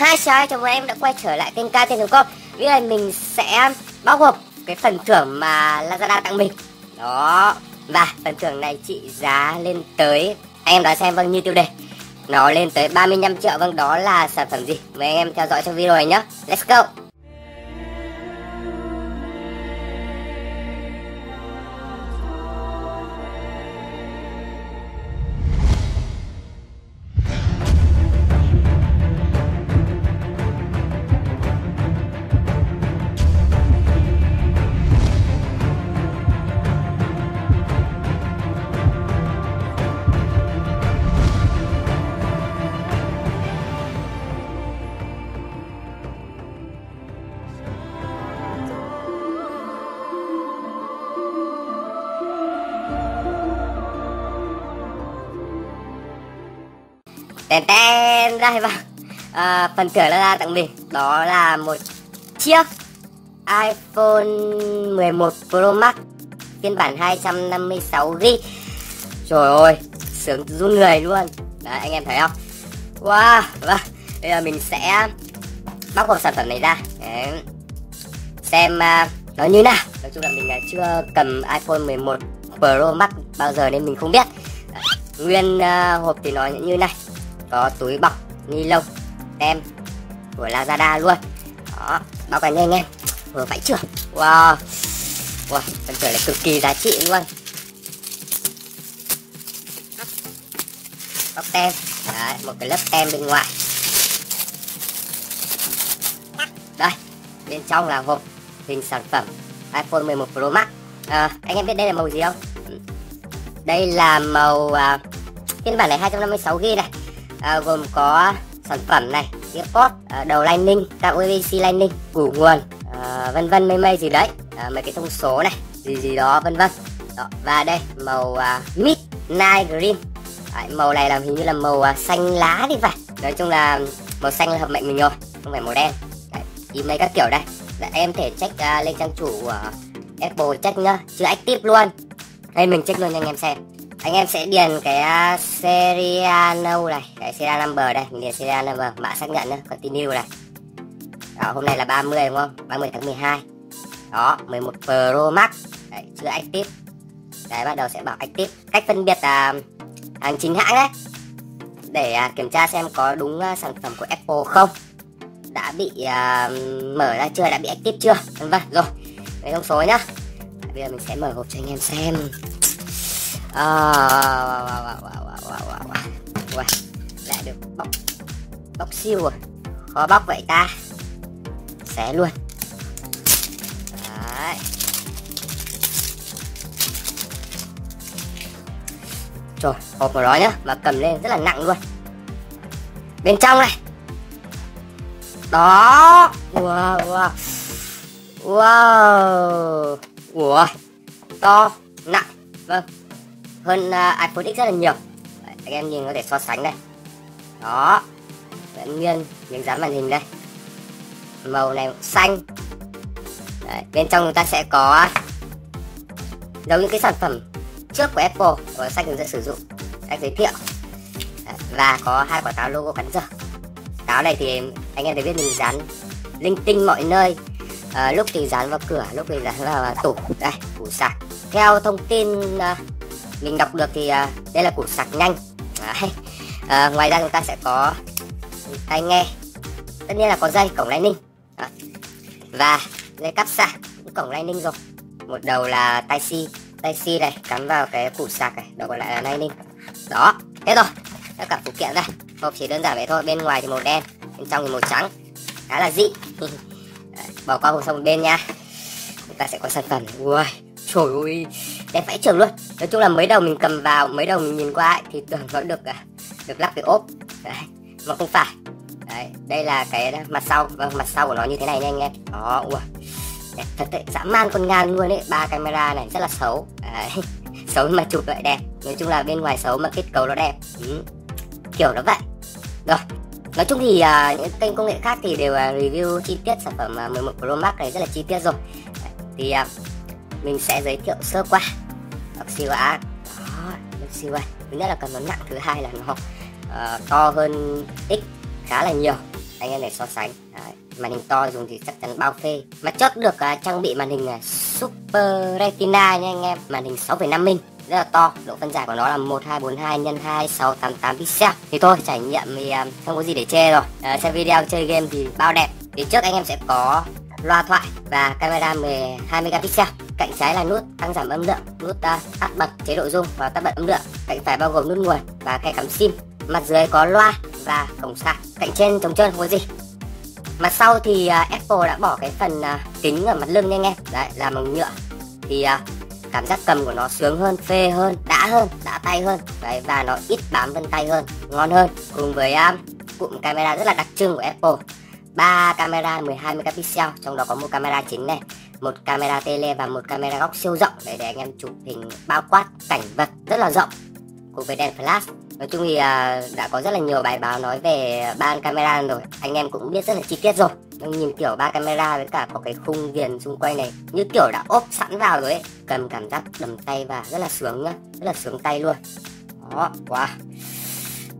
Hi, chào mừng em đã quay trở lại kênh Ka Thiên Đồng Cóp. Video này mình sẽ bao gồm cái phần thưởng mà Lazada tặng mình. Đó. Và phần thưởng này trị giá lên tới, anh em đoán xem, vâng, như tiêu đề, nó lên tới 35 triệu. Vâng, đó là sản phẩm gì? Mời anh em theo dõi trong video này nhé. Let's go. Tên ra vào phần thưởng Lazada tặng mình, đó là một chiếc iPhone 11 Pro Max phiên bản 256GB. Trời ơi, sướng run người luôn. Đấy, anh em thấy không? Wow. Và bây giờ mình sẽ bóc hộp sản phẩm này ra. Đấy, xem nó như nào. Nói chung là mình chưa cầm iPhone 11 Pro Max bao giờ nên mình không biết. Đấy, nguyên hộp thì nó như này, có túi bọc ni lông tem của Lazada luôn. Đó, bao cả nha anh em, vừa phải chưa. Wow, wow, phần thưởng này cực kỳ giá trị luôn. Bọc tem. Đấy, một cái lớp tem bên ngoài. Đây, bên trong là hộp hình sản phẩm iPhone 11 Pro Max. Anh em biết đây là màu gì không? Đây là màu phiên bản này 256GB này. Gồm có sản phẩm này, EarPods, đầu Lightning, cabo USB-C Lightning, củ nguồn, vân vân mây mây gì đấy, mấy cái thông số này, gì gì đó vân vân. Và đây màu Midnight Green. Đấy, màu này là hình như là màu xanh lá thì phải. Nói chung là màu xanh là hợp mệnh mình rồi, không phải màu đen. Đấy, ý mấy các kiểu đây. Đấy, em thể check lên trang chủ của Apple check nhá, chưa active luôn. Đây mình check luôn cho anh em xem. Anh em sẽ điền cái serial này, cái serial number đây, mình điền serial number, mã xác nhận nữa, continue này. Đó, hôm nay là 30 đúng không? 30 tháng 12. Đó, 11 Pro Max. Đấy, chưa active. Đấy, bắt đầu sẽ bảo active. Cách phân biệt là hàng chính hãng đấy. Để kiểm tra xem có đúng sản phẩm của Apple không. Đã bị mở ra chưa, đã bị active chưa? Vâng, rồi. Mấy thông số nhá. Bây giờ mình sẽ mở hộp cho anh em xem. Lại được bóc siêu rồi. Khó bóc vậy ta. Xé luôn. Đấy. Trời, hộp của nó nhá, mà cầm lên rất là nặng luôn. Bên trong này. Đó. Wow, wow. Wow. Ủa, to, nặng. Vâng, hơn iPhone X rất là nhiều. Đấy, anh em nhìn có thể so sánh đây. Đó, vẫn nguyên miếng dán màn hình đây, màu này xanh. Đấy, bên trong chúng ta sẽ có giống những cái sản phẩm trước của Apple, có sách hướng dẫn sử dụng, sách giới thiệu. Đấy, và có hai quả táo logo cắn dở. Táo này thì anh em thấy biết mình dán linh tinh mọi nơi. Lúc thì dán vào cửa, lúc thì dán vào tủ. Đây, tủ sạc. Theo thông tin mình đọc được thì đây là củ sạc nhanh. Ngoài ra chúng ta sẽ có tai nghe, tất nhiên là có dây, cổng Lightning. Và dây cắp sạc, cổng Lightning rồi. Một đầu là Type C này, cắm vào cái củ sạc này, đầu còn lại là Lightning. Đó, hết rồi, tất cả phụ kiện đây. Hộp chỉ đơn giản vậy thôi, bên ngoài thì màu đen, bên trong thì màu trắng. Khá là dị. Bỏ qua hộp sang một bên nha. Chúng ta sẽ có sản phẩm. Ui, trời ơi, đẹp vãi chưởng luôn. Nói chung là mới đầu mình cầm vào, mới đầu mình nhìn qua ấy, thì tưởng nó được lắp cái ốp. Đấy, mà không phải. Đấy, đây là cái mặt sau. Vâng, mặt sau của nó như thế này nha anh em. Đó, ui, đẹp thật đấy, dã man con ngan luôn đấy. Ba camera này rất là xấu. Đấy, xấu mà chụp lại đẹp. Nói chung là bên ngoài xấu mà kết cấu nó đẹp. Kiểu nó vậy. Rồi, nói chung thì những kênh công nghệ khác thì đều review chi tiết sản phẩm 11 Pro Max này rất là chi tiết rồi. Đấy, thì mình sẽ giới thiệu sơ qua. Siêu á, siêu á. Thứ nhất là cầm nó nặng, thứ hai là nó to hơn X khá là nhiều. anh em để so sánh. Đấy, màn hình to dùng thì chắc chắn bao phê. Mà chốt được trang bị màn hình Super Retina nha anh em, màn hình 6,5 inch rất là to, độ phân giải của nó là 1242 x 2688 pixel. Thì thôi, trải nghiệm thì không có gì để chê rồi. Xem video chơi game thì bao đẹp. Thì trước anh em sẽ có loa thoại và camera 12 megapixel. Cạnh trái là nút tăng giảm âm lượng, nút tắt bật chế độ rung và tắt bật âm lượng. Cạnh phải bao gồm nút nguồn và khe cắm sim. Mặt dưới có loa và cổng sạc. Cạnh trên trống trơn không có gì. Mặt sau thì Apple đã bỏ cái phần kính ở mặt lưng nha anh em. Đấy, làm bằng nhựa. Thì cảm giác cầm của nó sướng hơn, phê hơn, đã tay hơn. Đấy, và nó ít bám vân tay hơn, ngon hơn. Cùng với cụm camera rất là đặc trưng của Apple. 3 camera 12 megapixel, trong đó có một camera chính này, một camera tele và một camera góc siêu rộng để anh em chụp hình bao quát cảnh vật rất là rộng, cùng với đèn flash. Nói chung thì đã có rất là nhiều bài báo nói về ba camera rồi, anh em cũng biết rất là chi tiết rồi. Nhưng nhìn kiểu ba camera với cả có cái khung viền xung quanh này như kiểu đã ốp sẵn vào rồi ấy, cầm cảm giác đầm tay và rất là sướng nhá, rất là sướng tay luôn. Đó, wow.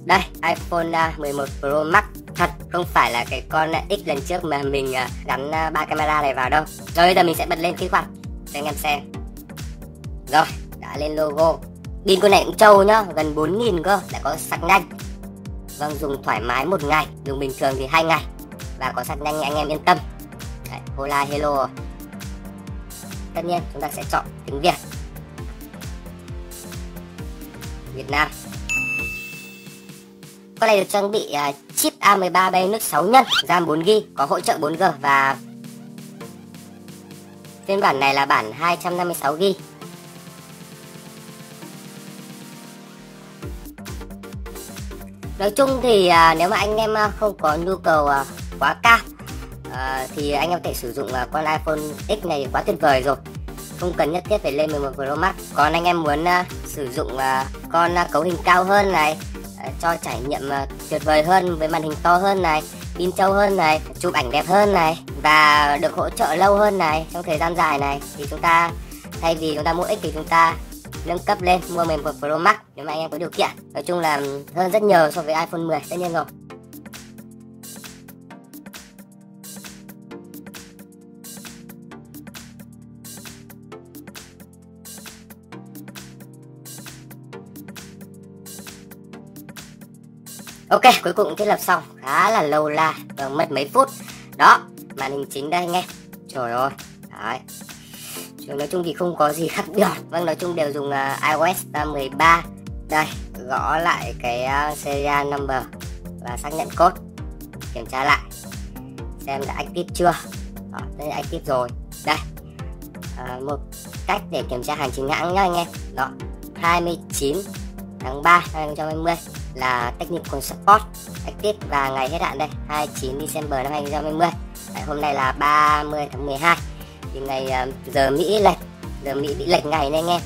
Đây, iPhone 11 Pro Max. Thật, không phải là cái con X lần trước mà mình gắn 3 camera này vào đâu. Rồi bây giờ mình sẽ bật lên kích hoạt cho anh em xem. Rồi, đã lên logo. Pin con này cũng trâu nhá, gần 4000 cơ, lại có sạc nhanh. Vâng, dùng thoải mái 1 ngày, dùng bình thường thì 2 ngày. Và có sạc nhanh anh em yên tâm. Đấy, hola hello. Tất nhiên chúng ta sẽ chọn tiếng Việt, Việt Nam. Con này được trang bị chip A13 Bionic 6 nhân, RAM 4GB, có hỗ trợ 4G và phiên bản này là bản 256GB. Nói chung thì nếu mà anh em không có nhu cầu quá cao thì anh em có thể sử dụng con iPhone X này quá tuyệt vời rồi. Không cần nhất thiết phải lên 11 Pro Max. Còn anh em muốn sử dụng con cấu hình cao hơn này, cho trải nghiệm tuyệt vời hơn với màn hình to hơn này, pin trâu hơn này, chụp ảnh đẹp hơn này và được hỗ trợ lâu hơn này, trong thời gian dài này, thì chúng ta thay vì chúng ta mua X thì chúng ta nâng cấp lên mua 11 Pro Max nếu mà anh em có điều kiện. Nói chung là hơn rất nhiều so với iPhone 10 tất nhiên rồi. Ok, cuối cùng thiết lập xong, khá là lâu la, mất mấy phút. Đó, màn hình chính đây anh em. Trời ơi, đấy. Nói chung thì không có gì khác biệt. Vâng, nói chung đều dùng iOS 13. Đây, gõ lại cái serial number và xác nhận code. Kiểm tra lại xem đã active chưa. Đó, đây là active rồi. Đây, một cách để kiểm tra hành chính hãng nhá anh em. Đó, 29/3/2020 là Technical Support active và ngày hết hạn đây 29 December 2020. Đấy, hôm nay là 30/12 thì ngày giờ Mỹ lệch, giờ Mỹ bị lệch ngày này anh em.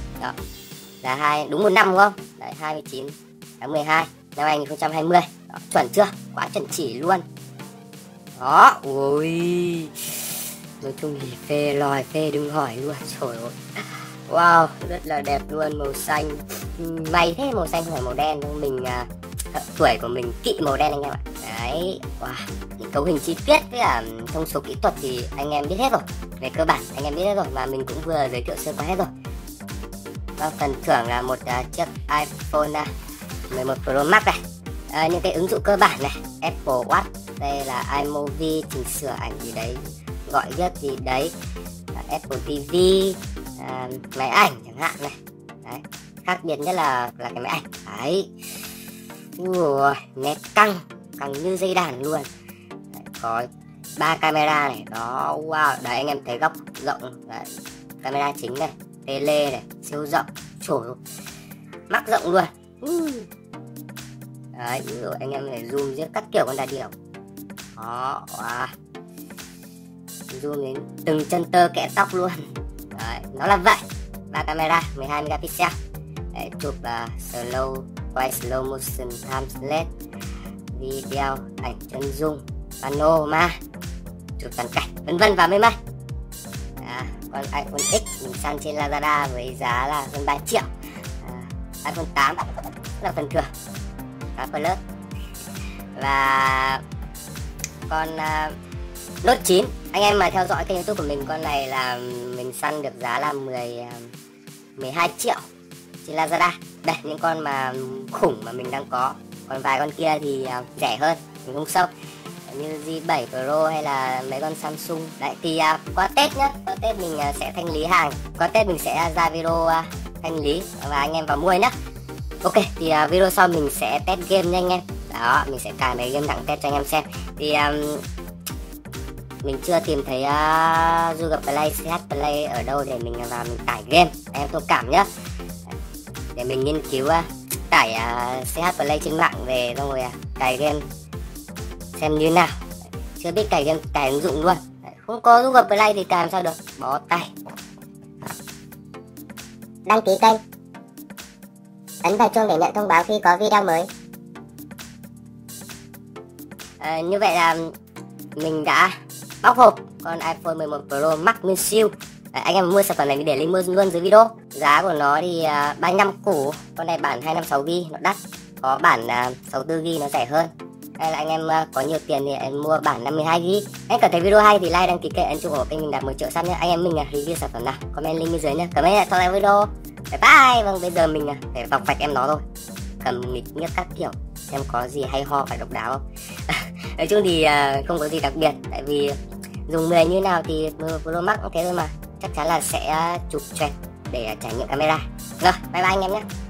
Đó là đúng 1 năm đúng không? Đấy, 29/12/2020. Đó, chuẩn chưa? Quá chuẩn chỉ luôn. Đó, ui, nói chung thì phê lòi phê đừng hỏi luôn. Trời ơi, wow, rất là đẹp luôn, màu xanh. May thế, màu xanh không phải màu đen. Mình tuổi của mình kỵ màu đen anh em ạ. Đấy, wow. Những cấu hình chi tiết với cả thông số kỹ thuật thì anh em biết hết rồi. Về cơ bản anh em biết hết rồi và mình cũng vừa giới thiệu sơ qua hết rồi. Và phần thưởng là một chiếc iPhone 11 Pro Max này, những cái ứng dụng cơ bản này, Apple Watch, đây là iMovie, chỉnh sửa ảnh gì đấy, gọi viết gì đấy, Apple TV, máy ảnh chẳng hạn này. Đấy, khác biệt nhất là cái máy ảnh. Đấy, ui, nét căng như dây đàn luôn. Đấy, có 3 camera này đó, wow. Đấy, anh em thấy góc rộng. Đấy, camera chính này, tele này, siêu rộng, trời ơi, mắc rộng luôn. Đấy, rồi anh em phải zoom giữa các kiểu con đà điểu đó, wow. Zoom đến từng chân tơ kẽ tóc luôn. Đấy, nó là vậy. 3 camera 12 megapixel. Đấy, chụp slow motion, time lapse, video, ảnh chân dung, panorama, chụp toàn cảnh, vân vân và mê man. Còn iPhone X mình săn trên Lazada với giá là hơn 3 triệu. iPhone 8 là phần thưởng Ka Plus. Và con Note 9. Anh em mà theo dõi kênh YouTube của mình, con này là mình săn được giá là 12 triệu trên Lazada. Đây, những con mà khủng mà mình đang có. Còn vài con kia thì rẻ hơn, mình không sốc, như G7 Pro hay là mấy con Samsung. Đấy thì qua Tết nhá, qua Tết mình sẽ thanh lý hàng. Qua Tết mình sẽ ra video thanh lý và anh em vào mua nhá. Ok, thì video sau mình sẽ test game nha anh em. Đó, mình sẽ cài mấy game nặng test cho anh em xem. Thì mình chưa tìm thấy Google Play, CH Play ở đâu để mình vào mình tải game. Em thông cảm nhá. Để mình nghiên cứu tải CH Play trên mạng về, xong rồi cài game xem như nào. Chưa biết cài game, cài ứng dụng luôn. Không có Google Play thì cài làm sao được, bó tay. Đăng ký kênh, ấn vào chuông để nhận thông báo khi có video mới. Như vậy là mình đã bóc hộp con iPhone 11 Pro Max Nguyên Siêu. Anh em mua sản phẩm này mình để link mua luôn dưới video. Giá của nó thì 35 củ. Con này bản 256GB nó đắt, có bản 64GB nó rẻ hơn. Hay là anh em có nhiều tiền thì em mua bản 52GB. Anh cảm thấy video hay thì like, đăng ký kênh, ấn chuông ủng hộ kênh mình đạt 10 triệu sub nhé. Anh em mình review sản phẩm nào, comment link bên dưới nhé. Cảm ơn đã theo dõi video. Bye bye. Vâng, bây giờ mình phải vọc vạch em nó thôi. Cầm nghịch nhất các kiểu, xem có gì hay ho và độc đáo không. Nói chung thì không có gì đặc biệt. Tại vì dùng 10 như nào thì Pro Max cũng thế thôi mà. Chắc chắn là sẽ chụp trend để trải nghiệm camera. Rồi, bye bye anh em nhé.